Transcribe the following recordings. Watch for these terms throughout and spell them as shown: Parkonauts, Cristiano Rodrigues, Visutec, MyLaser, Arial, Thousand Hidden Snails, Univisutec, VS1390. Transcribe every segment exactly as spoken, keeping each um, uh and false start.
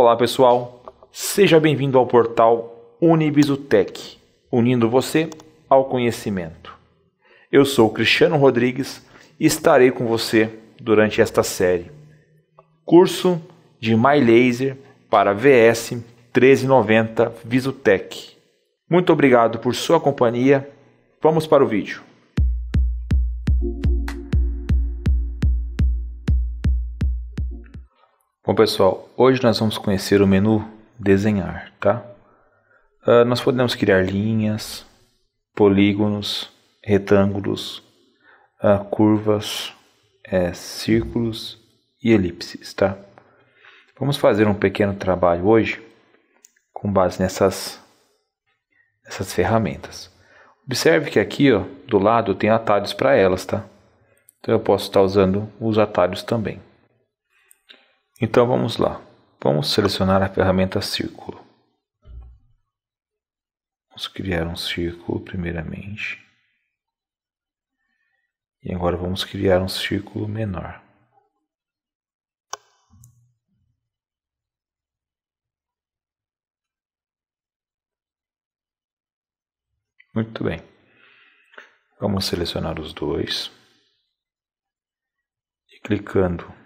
Olá pessoal, seja bem-vindo ao portal Univisutec, unindo você ao conhecimento. Eu sou Cristiano Rodrigues e estarei com você durante esta série. Curso de MyLaser para V S mil trezentos e noventa Visutec. Muito obrigado por sua companhia, vamos para o vídeo. Bom pessoal, hoje nós vamos conhecer o menu desenhar, tá? Uh, nós podemos criar linhas, polígonos, retângulos, uh, curvas, uh, círculos e elipses, tá? Vamos fazer um pequeno trabalho hoje com base nessas, nessas ferramentas. Observe que aqui ó, do lado tem atalhos para elas, tá? Então eu posso estar usando os atalhos também. Então vamos lá, vamos selecionar a ferramenta círculo. Vamos criar um círculo primeiramente. E agora vamos criar um círculo menor. Muito bem. Vamos selecionar os dois. E clicando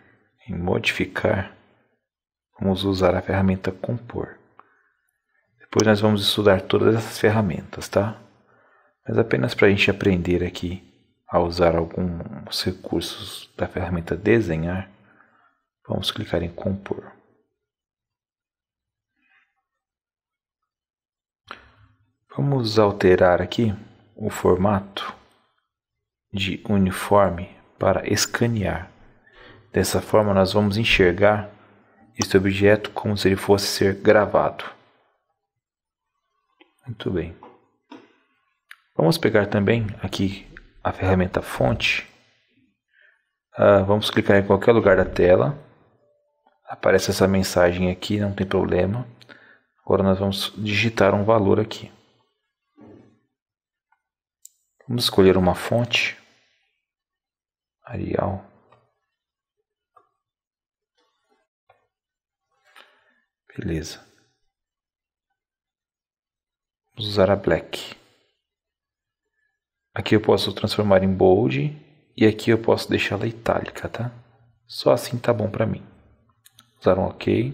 em modificar, vamos usar a ferramenta compor. Depois nós vamos estudar todas essas ferramentas, tá? Mas apenas para a gente aprender aqui a usar alguns recursos da ferramenta desenhar, vamos clicar em compor. Vamos alterar aqui o formato de uniforme para escanear. Dessa forma nós vamos enxergar este objeto como se ele fosse ser gravado. Muito bem. Vamos pegar também aqui a ferramenta fonte. Ah, vamos clicar em qualquer lugar da tela. Aparece essa mensagem aqui, não tem problema. Agora nós vamos digitar um valor aqui. Vamos escolher uma fonte. Arial. Beleza. Vamos usar a black. Aqui eu posso transformar em bold e aqui eu posso deixá-la itálica, tá? Só assim tá bom para mim. Usar um OK.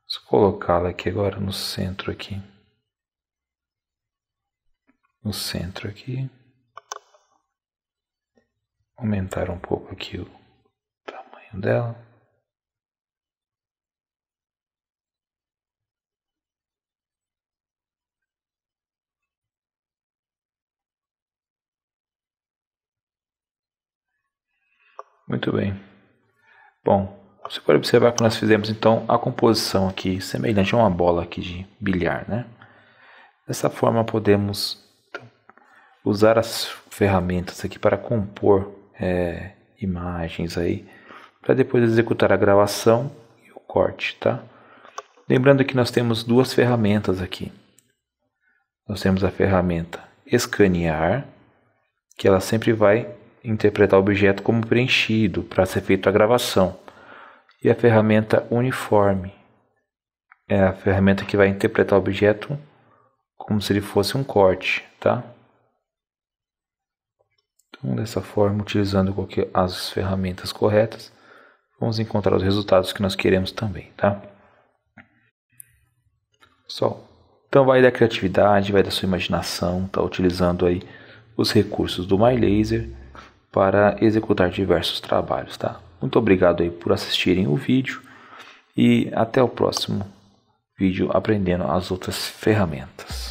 Vamos colocá-la aqui agora no centro aqui. No centro aqui. Aumentar um pouco aqui o tamanho dela. Muito bem. Bom, você pode observar que nós fizemos então a composição aqui semelhante a uma bola aqui de bilhar, né? Dessa forma podemos então, usar as ferramentas aqui para compor é, imagens aí, para depois executar a gravação e o corte, tá? Lembrando que nós temos duas ferramentas aqui. Nós temos a ferramenta escanear, que ela sempre vai interpretar o objeto como preenchido para ser feita a gravação, e a ferramenta uniforme é a ferramenta que vai interpretar o objeto como se ele fosse um corte, tá? Então dessa forma, utilizando qualquer, as ferramentas corretas, vamos encontrar os resultados que nós queremos também, tá? Só. Então vai da criatividade, vai da sua imaginação, tá utilizando aí os recursos do MyLaser para executar diversos trabalhos, tá? Muito obrigado aí por assistirem o vídeo e até o próximo vídeo aprendendo as outras ferramentas.